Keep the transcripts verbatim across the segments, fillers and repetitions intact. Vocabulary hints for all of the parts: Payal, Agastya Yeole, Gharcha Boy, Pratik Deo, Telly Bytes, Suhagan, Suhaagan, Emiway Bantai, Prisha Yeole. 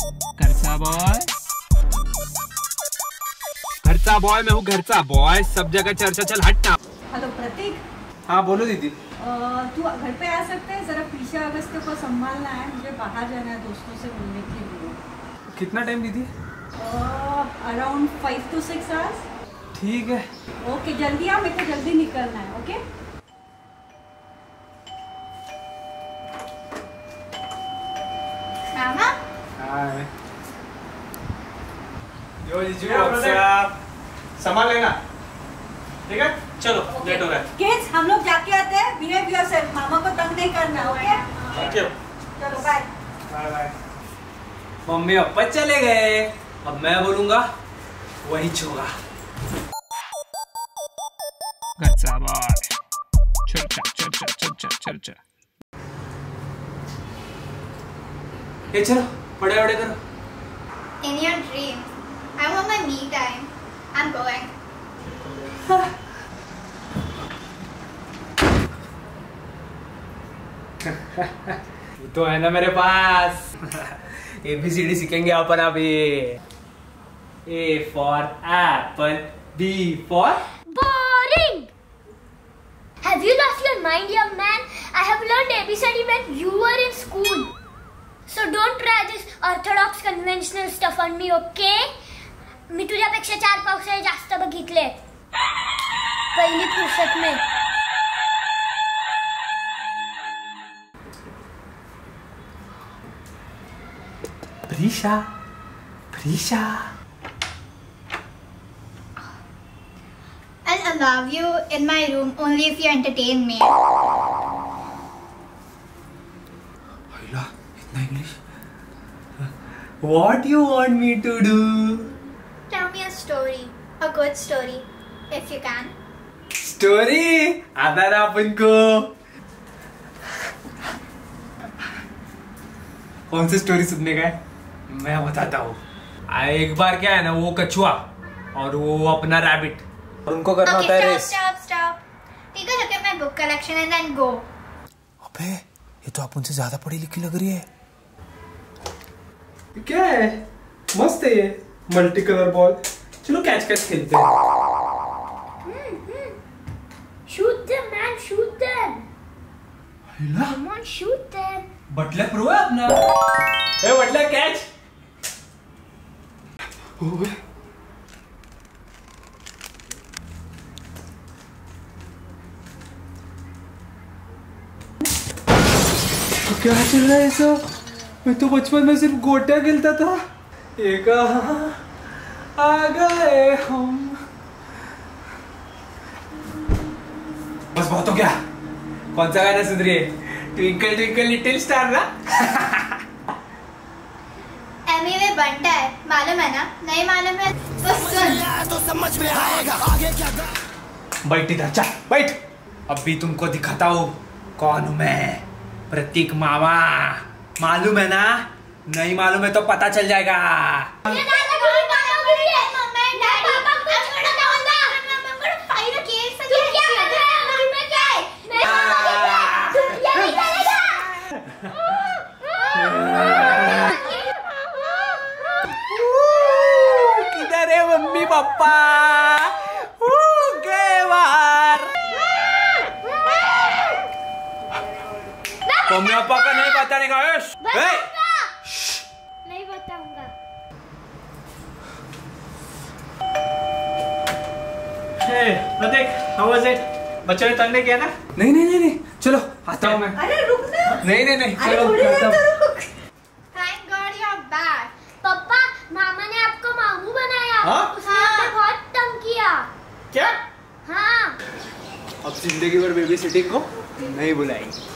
घरचा बॉय, घरचा बॉय, मैं हूँ घरचा बॉय। सब जगह चर्चा, चल हटना। हेलो प्रतीक। हाँ बोलो दीदी। तू घर पे आ सकते हैं? जरा पीछे अगस्त को संभालना है, मुझे बाहर जाना है दोस्तों से मिलने के लिए। कितना टाइम दीदी? Around five to six hours. ठीक है ओके, जल्दी आ, मेरे को जल्दी निकलना है। ओके मामा। हाय। यो जीजू संभाल लेना, ठीक है? चलो लेट हो रहा है। किड्स हम लोग जाके आते हैं, बिहेव योरसेल्फ, मामा को तंग नहीं करना। ओके थैंक यू, चलो bye bye bye. Mummy papa चले गए, अब मैं बोलूंगा वही छोगा। घरचा बॉय चर्चा चर्चा चर्चा चर्चा। ये चलो पढ़ाई वढ़ाई करो। In your dreams, I want my me time. I'm going. तो है ना मेरे पास। ए बी सी डी सीखेंगे अपन अभी। A for apple, B for boring. Have you lost your mind, young man? I have learned A B C D when you were in school. So don't try this orthodox conventional stuff on me, okay? मी तुझ्यापेक्षा चार पावसाळे जास्त बघितले पहिली फुर्सत में। Prisha, Prisha. I'll allow you in my room only if you entertain me. Ayla, इतना English? What you want me to do? Tell me a story, a good story, if you can. Story? आता ना उनको. कौन सी स्टोरी सुनने का है? मैं बताता हूँ। एक बार क्या है ना, वो कछुआ और वो अपना रैबिट, और उनको करना होता है रेस। स्टॉप स्टॉप ठीक है, लेके मैं book collection and then go. अबे ये तो आप उनसे ज्यादा पढ़ी लिखी लग रही है। क्या है, मस्त है ये मल्टी कलर बॉल। चलो कैच कैच खेलते हैं। Shoot them man, shoot them. Hello come on, shoot them. बटला प्रो है अपना। ए बटला कैच। ओए क्या चल रहा है सब? मैं तो बचपन में सिर्फ गोटा खेलता था। एक आ गए हम। बस बहुत हो गया। कौन सा गाना सुन रही है? ट्विंकल ट्विंकल लिटिल स्टार ना। एमिवे बंटाई मालूम है ना? नहीं मालूम है तो सुन, तो समझ में आएगा आगे क्या। बैठ इधर, चल बैठ। अब भी तुमको दिखाता हूँ कौन हूँ मैं। प्रतीक मामा, मालूम है ना? नहीं मालूम है तो पता चल जाएगा। किधर है मम्मी पापा? मम्मी पापा का नहीं बताने का। नहीं बताऊंगा। Hey Prateek, how was it? बच्चों ने तंग नहीं किया ना? नहीं नहीं नहीं नहीं, चलो आता हूँ मैं। अरे रुक ना। नहीं नहीं नहीं, चलो आता हूँ। Thank god you are back. Papa, मामा ने आपको मामू बनाया। हाँ? उसने आपको बहुत तंग किया। क्या? हाँ। अब जिंदगी भर बेबी सिटिंग को नहीं बुलाएंगे।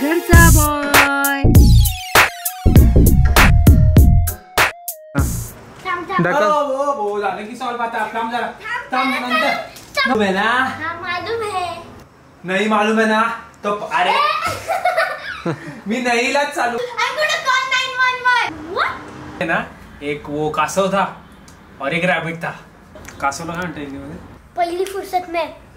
घरचा बॉय वो वो जाने की सवाल बात है। काम जरा काम नंतर है ना? मालूम है। नहीं मालूम है ना तो अरे मी नहीं लाज चालू है ना। एक वो कासव था और एक रैबिट था। कासव लगा पहली फुर्सत में।